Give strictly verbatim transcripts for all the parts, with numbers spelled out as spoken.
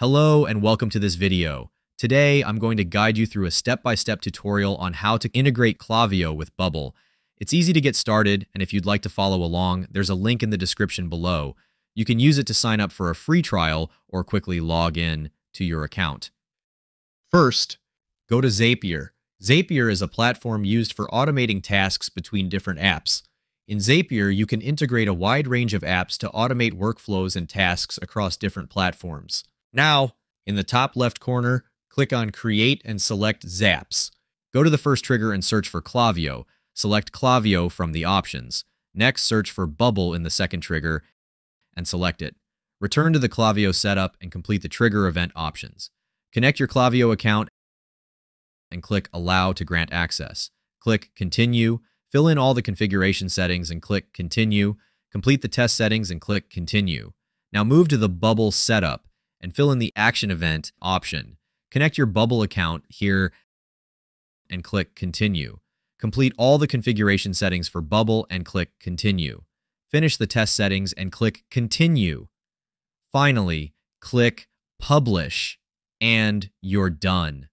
Hello and welcome to this video. Today, I'm going to guide you through a step-by-step tutorial on how to integrate Klaviyo with Bubble. It's easy to get started, and if you'd like to follow along, there's a link in the description below. You can use it to sign up for a free trial or quickly log in to your account. First, go to Zapier. Zapier is a platform used for automating tasks between different apps. In Zapier, you can integrate a wide range of apps to automate workflows and tasks across different platforms. Now, in the top left corner, click on Create and select Zaps. Go to the first trigger and search for Klaviyo. Select Klaviyo from the options. Next, search for Bubble in the second trigger and select it. Return to the Klaviyo setup and complete the trigger event options. Connect your Klaviyo account and click Allow to grant access. Click Continue. Fill in all the configuration settings and click Continue. Complete the test settings and click Continue. Now move to the Bubble setup and fill in the action event option. Connect your Bubble account here and click Continue. Complete all the configuration settings for Bubble and click Continue. Finish the test settings and click Continue. Finally, click Publish and you're done.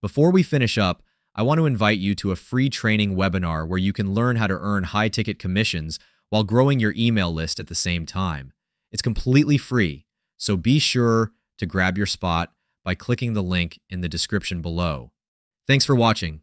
Before we finish up, I want to invite you to a free training webinar where you can learn how to earn high-ticket commissions while growing your email list at the same time. It's completely free. So be sure to grab your spot by clicking the link in the description below. Thanks for watching.